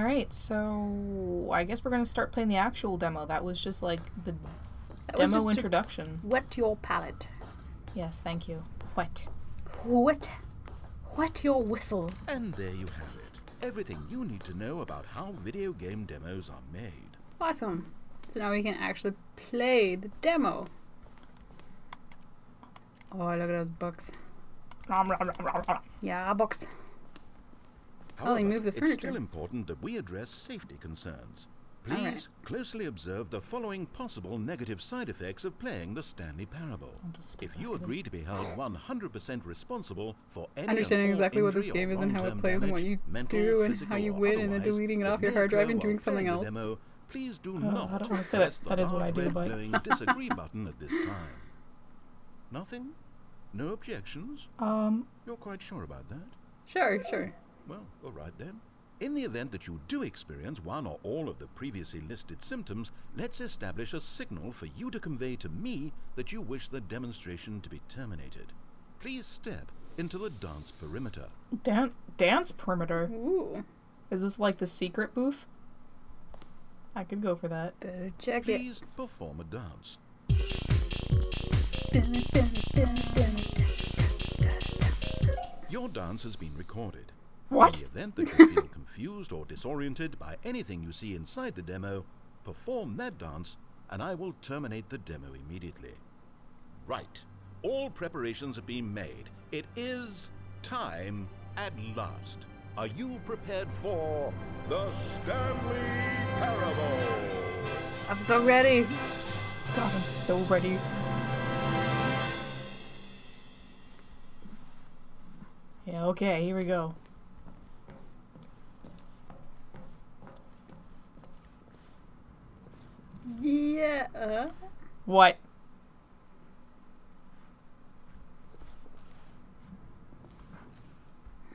Alright, so I guess we're going to start playing the actual demo. That was just like the demo introduction. Wet your palate. Yes, thank you. Wet. Wet. Wet your whistle. And there you have it. Everything you need to know about how video game demos are made. Awesome. So now we can actually play the demo. Oh, look at those books. Yeah, books. However, oh, they moved the furniture. It's still important that we address safety concerns. Please closely observe the following possible negative side effects of playing the Stanley Parable. If you agree to be held 100% responsible for any understanding exactly what this game is and how it plays and what you do and how you win and then deleting it off your hard drive and doing something else. Demo, please do not. I don't want to say that. That is what I do, but disagree button at this time. Nothing? No objections? You're quite sure about that? Sure, sure. Well, all right then. In the event that you do experience one or all of the previously listed symptoms, let's establish a signal for you to convey to me that you wish the demonstration to be terminated. Please step into the dance perimeter. Dance perimeter? Ooh. Is this like the secret booth? I could go for that. Better check it. Please perform a dance. Your dance has been recorded. What? In the event that you feel confused or disoriented by anything you see inside the demo, perform that dance and I will terminate the demo immediately. Right. All preparations have been made. It is time at last. Are you prepared for The Stanley Parable? I'm so ready. God, I'm so ready. Yeah, okay, here we go. Yeah. What?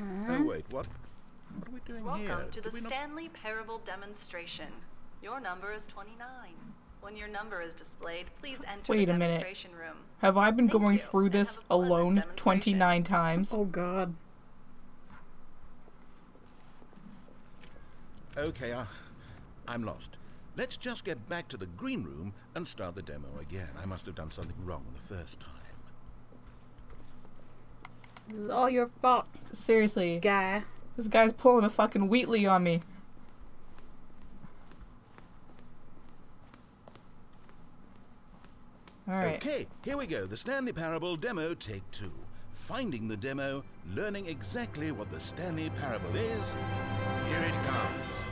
Oh wait, what? What are we doing here? Welcome to the Stanley Parable Demonstration. Your number is 29. When your number is displayed, please enter the demonstration room. Have I been going through this alone 29 times? Oh god. Okay, I'm lost. Let's just get back to the green room and start the demo again. I must have done something wrong the first time. This is all your fault. Seriously. Guy. This guy's pulling a fucking Wheatley on me. Alright. Okay, here we go. The Stanley Parable demo take 2. Finding the demo, learning exactly what the Stanley Parable is. Here it comes.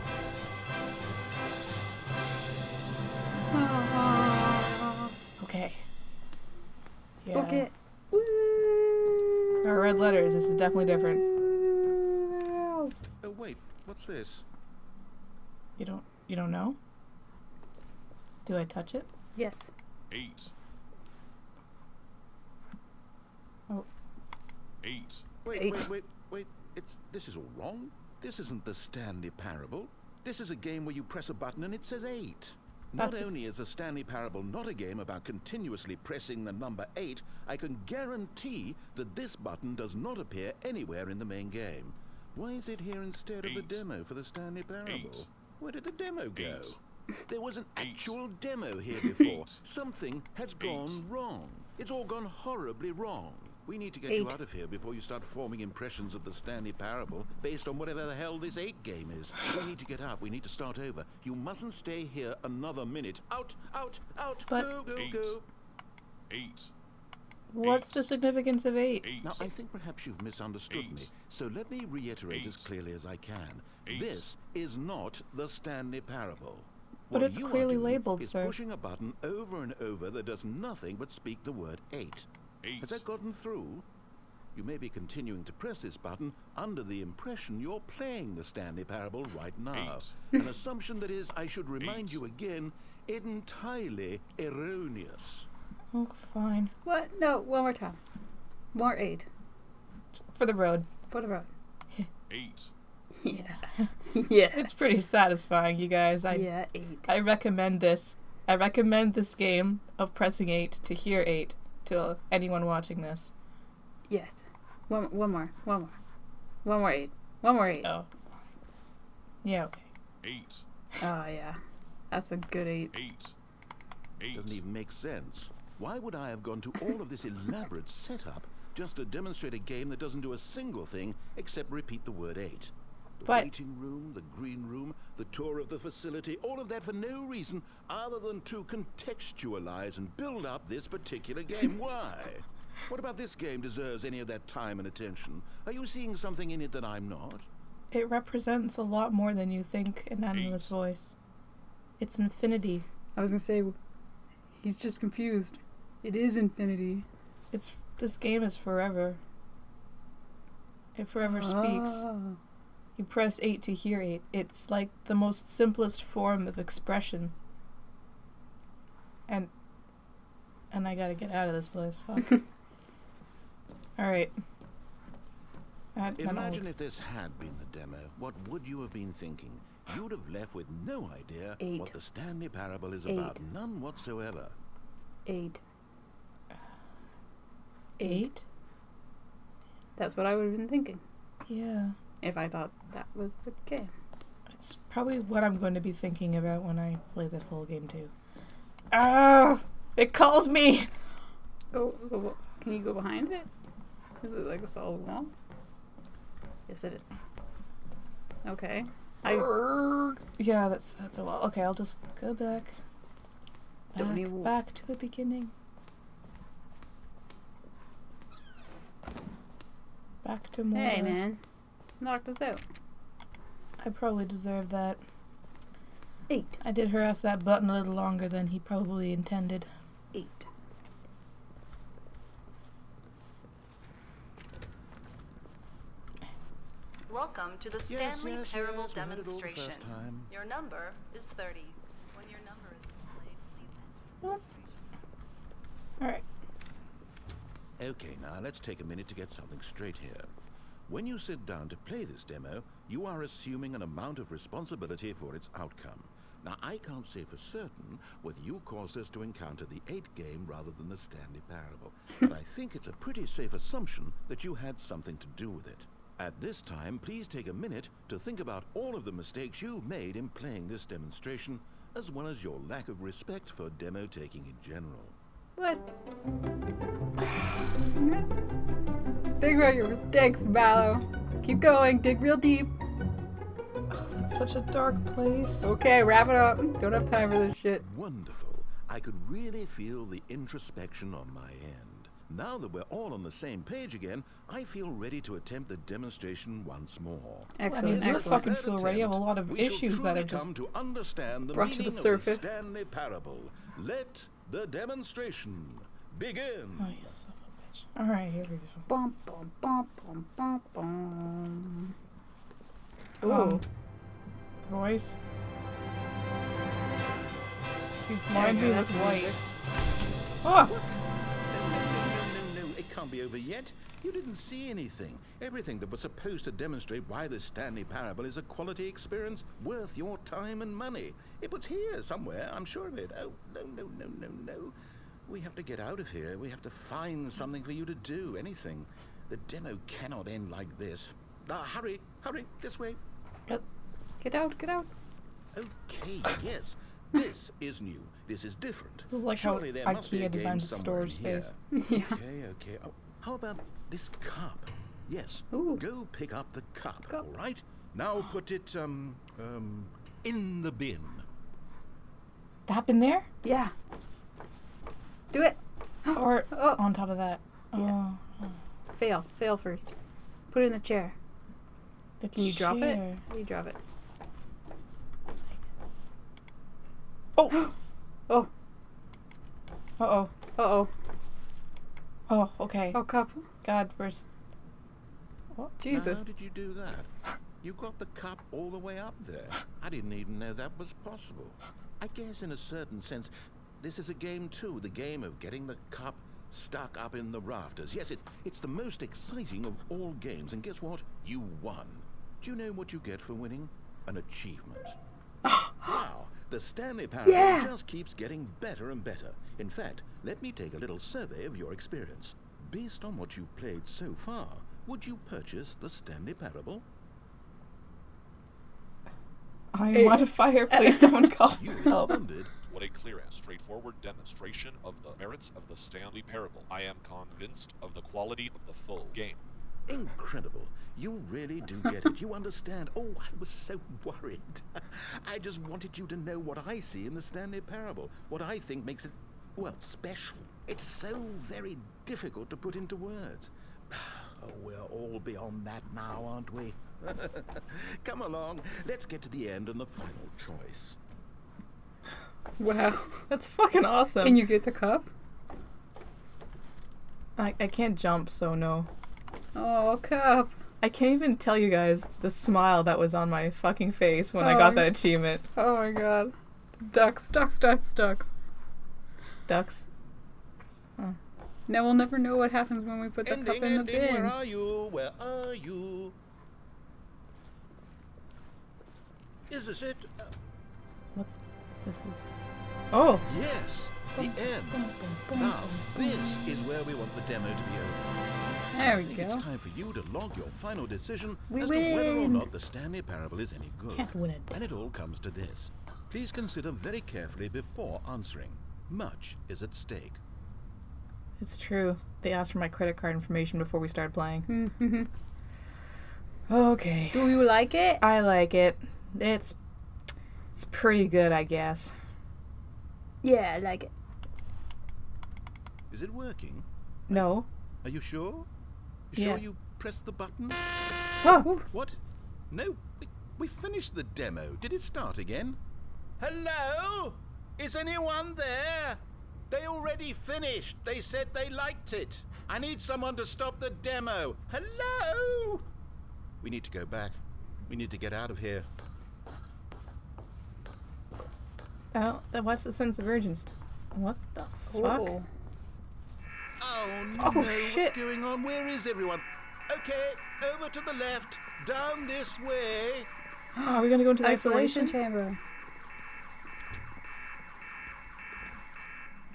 Okay. Yeah. Book it. It's got red letters. This is definitely different. Oh wait, what's this? You don't know? Do I touch it? Yes. 8. 8. Wait. This is all wrong. This isn't the Stanley Parable. This is a game where you press a button and it says 8. Not only is the Stanley Parable not a game about continuously pressing the number 8, I can guarantee that this button does not appear anywhere in the main game. Why is it here instead of the demo for the Stanley Parable? 8. Where did the demo go? 8. There was an actual demo here before. 8. Something has gone wrong. It's all gone horribly wrong. We need to get you out of here before you start forming impressions of the Stanley Parable based on whatever the hell this 8 game is. We need to get out. We need to start over. You mustn't stay here another minute. Out, out, out. But go. 8. What's the significance of 8? Now, I think perhaps you've misunderstood me, so let me reiterate as clearly as I can. 8. This is not the Stanley Parable. But what it's clearly labeled, sir. Pushing a button over and over that does nothing but speak the word 8. 8. Has that gotten through? You may be continuing to press this button under the impression you're playing the Stanley Parable right now. 8. An assumption that is, I should remind 8. You again, entirely erroneous. Oh, fine. What? No, one more time. More 8. For the road. For the road. 8. Yeah. Yeah. It's pretty satisfying, you guys. Yeah, 8. I recommend this. I recommend this game of pressing 8 to hear 8. To anyone watching this. Yes. One more. One more. One more 8. One more 8. Oh. Yeah, okay. 8. Oh, yeah. That's a good 8. 8. Doesn't even make sense. Why would I have gone to all of this elaborate setup just to demonstrate a game that doesn't do a single thing except repeat the word 8? The waiting room, the green room, the tour of the facility, all of that for no reason other than to contextualize and build up this particular game. Why? What about this game deserves any of that time and attention? Are you seeing something in it that I'm not? It represents a lot more than you think, Anonymous Voice. It's infinity. I was gonna say, he's just confused. It is infinity. It's, this game is forever. It forever speaks. You press 8 to hear 8. It's like the most simplest form of expression. And I gotta get out of this place. Fuck. Alright. Imagine if this had been the demo. What would you have been thinking? You'd have left with no idea what the Stanley Parable is about. None whatsoever. 8? That's what I would have been thinking. Yeah. If I thought that was the game. It's probably what I'm going to be thinking about when I play the full game too. Ah! It calls me! Go, can you go behind it? Is it like a solid wall? Yes, it is. Okay. Yeah, that's a wall. Okay, I'll just go back. Back to the beginning. Back to more. Hey, man. Knocked us out. I probably deserve that. 8. I did harass that button a little longer than he probably intended. 8. Welcome to the Stanley Parable Demonstration. Your number is 30. When your number is displayed, please. Alright. Okay, now let's take a minute to get something straight here. When you sit down to play this demo, you are assuming an amount of responsibility for its outcome. Now, I can't say for certain whether you caused us to encounter the 8 game rather than the Stanley Parable, but I think it's a pretty safe assumption that you had something to do with it. At this time, please take a minute to think about all of the mistakes you've made in playing this demonstration, as well as your lack of respect for demo taking in general. What? Think about your mistakes, Mallow. Keep going, dig real deep. Oh, that's such a dark place. Okay, wrap it up. Don't have time for this shit. Wonderful. I could really feel the introspection on my end. Now that we're all on the same page again, I feel ready to attempt the demonstration once more. Excellent. I fucking feel ready. I have a lot of issues that have just brought to the surface. The Stanley Parable. Let the demonstration begin. Oh, yes. All right, here we go. Bum, bum, bum, bum, bum, bum. Ooh. Voice. Mind me with white. Oh! What? No, it can't be over yet. You didn't see anything. Everything that was supposed to demonstrate why the Stanley Parable is a quality experience worth your time and money. It was here somewhere, I'm sure of it. Oh, no. We have to get out of here. We have to find something for you to do, anything. The demo cannot end like this. Hurry, this way. Get out. Okay, yes. This is new. This is different. This is like surely how IKEA designed the storage space. Yeah. Okay. Oh, how about this cup? Yes. Ooh. Go pick up the cup. All right? Now put it, in the bin. That bin there? Yeah. Do it! Or on top of that. Yeah. Oh. Fail first. Put it in the chair. Can you drop it? You drop it. Oh! Oh! Uh-oh. Uh-oh. Oh, okay. Oh, cup. God, where's... What? Jesus. How did you do that? You got the cup all the way up there. I didn't even know that was possible. I guess in a certain sense... This is a game too, the game of getting the cup stuck up in the rafters. Yes, it's the most exciting of all games, and guess what? You won. Do you know what you get for winning? An achievement. Wow, the Stanley Parable just keeps getting better and better. In fact, let me take a little survey of your experience. Based on what you've played so far, would you purchase the Stanley Parable? I am on a fire. Please, someone call for help. What a clear and straightforward demonstration of the merits of the Stanley Parable. I am convinced of the quality of the full game. Incredible. You really do get it. You understand. Oh, I was so worried. I just wanted you to know what I see in the Stanley Parable, what I think makes it, well, special. It's so very difficult to put into words. Oh, we're all beyond that now, aren't we? Come along. Let's get to the end and the final choice. Wow. That's fucking awesome. Can you get the cup? I can't jump, so no. Oh, cup. I can't even tell you guys the smile that was on my fucking face when I got that achievement. Oh my god. Ducks, ducks, ducks, ducks. Ducks? Huh. Now we'll never know what happens when we put the cup in the bin. Where are you? Where are you? Is this it? What? This is... Oh! Yes! The end! Now, this is where we want the demo to be over. There we go. It's time for you to log your final decision as to whether or not the Stanley Parable is any good. Can't win it. And it all comes to this. Please consider very carefully before answering. Much is at stake. It's true. They asked for my credit card information before we started playing. Okay. Do you like it? I like it. It's pretty good, I guess. Yeah, I like it. Is it working? No. Are you sure? You sure you pressed the button? Oh. What? No, we finished the demo. Did it start again? Hello? Is anyone there? They already finished. They said they liked it. I need someone to stop the demo. Hello? We need to go back. We need to get out of here. Oh, what's the sense of urgency? What the fuck? Oh no, shit. What's going on? Where is everyone? Okay, over to the left. Down this way. Are we going to go into the isolation chamber?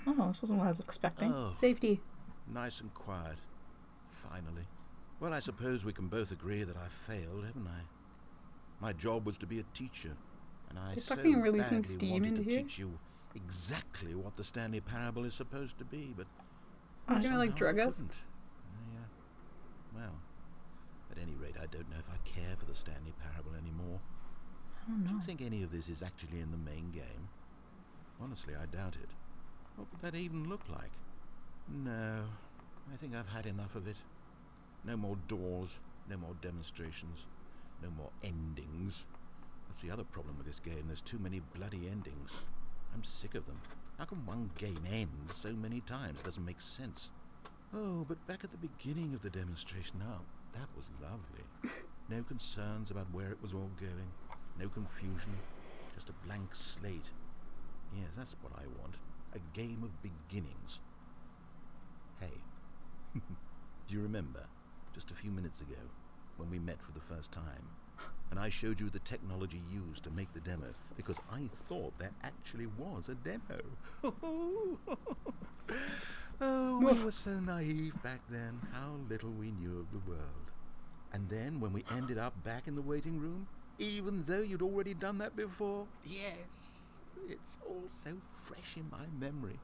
Oh, this wasn't what I was expecting. Oh, safety. Nice and quiet. Finally. Well, I suppose we can both agree that I failed, haven't I? My job was to be a teacher, and I so badly wanted to teach you exactly what the Stanley Parable is supposed to be, but I'm gonna like drug us. Yeah. Well, at any rate, I don't know if I care for the Stanley Parable anymore. I don't know. Do you think any of this is actually in the main game? Honestly, I doubt it. What would that even look like? No, I think I've had enough of it. No more doors, no more demonstrations, no more endings. That's the other problem with this game, there's too many bloody endings. I'm sick of them. How can one game end so many times? It doesn't make sense. Oh, but back at the beginning of the demonstration, oh, that was lovely. No concerns about where it was all going, no confusion, just a blank slate. Yes, that's what I want. A game of beginnings. Hey, do you remember just a few minutes ago when we met for the first time and I showed you the technology used to make the demo because I thought there actually was a demo? Oh, we were so naive back then, how little we knew of the world. And then when we ended up back in the waiting room, even though you'd already done that before, yes. It's all so fresh in my memory.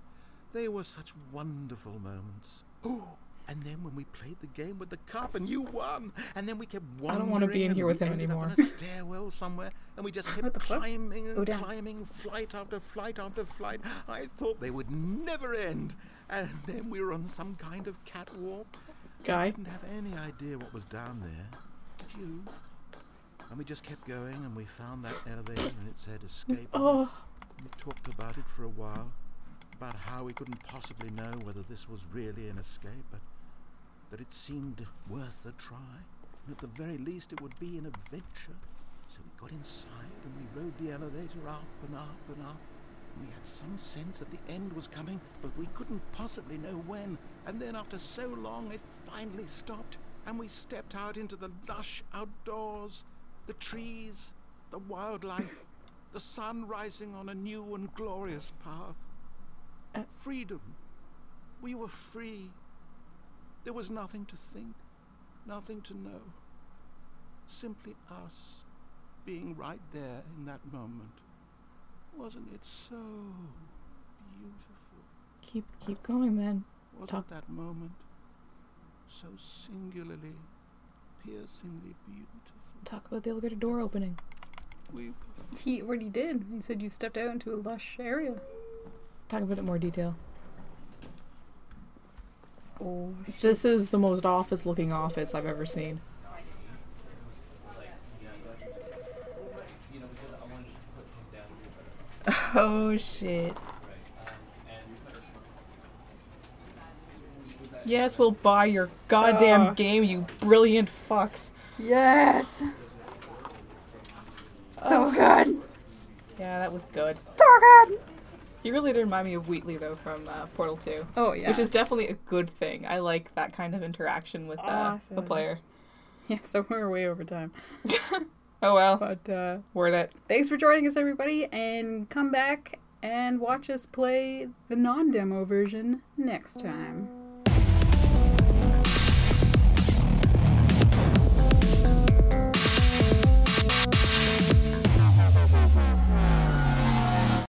They were such wonderful moments. Oh, and then when we played the game with the cup and you won, and then we kept wandering. I don't want to be in here with him anymore. Up on a stairwell somewhere, and we just kept climbing and climbing, flight after flight after flight. I thought they would never end, and then we were on some kind of catwalk. I didn't have any idea what was down there. Did you? And we just kept going, and we found that elevator, and it said escape. Oh. We talked about it for a while, about how we couldn't possibly know whether this was really an escape, but that it seemed worth a try, and at the very least it would be an adventure. So we got inside and we rode the elevator up and up and up. We had some sense that the end was coming, but we couldn't possibly know when. And then after so long it finally stopped, and we stepped out into the lush outdoors, the trees, the wildlife. The sun rising on a new and glorious path. Freedom. We were free. There was nothing to think, nothing to know. Simply us. being right there in that moment. Wasn't it so beautiful? Keep going, man. Wasn't that moment so singularly, piercingly beautiful? Talk about the elevator door opening. He already did. He said you stepped out into a lush area. Talk about it in more detail. Oh, shit. This is the most office-looking office I've ever seen. Oh shit. Yes, we'll buy your goddamn game, you brilliant fucks. Yes! So good! Yeah, that was good. So good! He really did remind me of Wheatley, though, from Portal 2. Oh, yeah. Which is definitely a good thing. I like that kind of interaction with the player. Yeah, so we're way over time. Oh, well. But, worth it. Thanks for joining us, everybody, and come back and watch us play the non-demo version next time.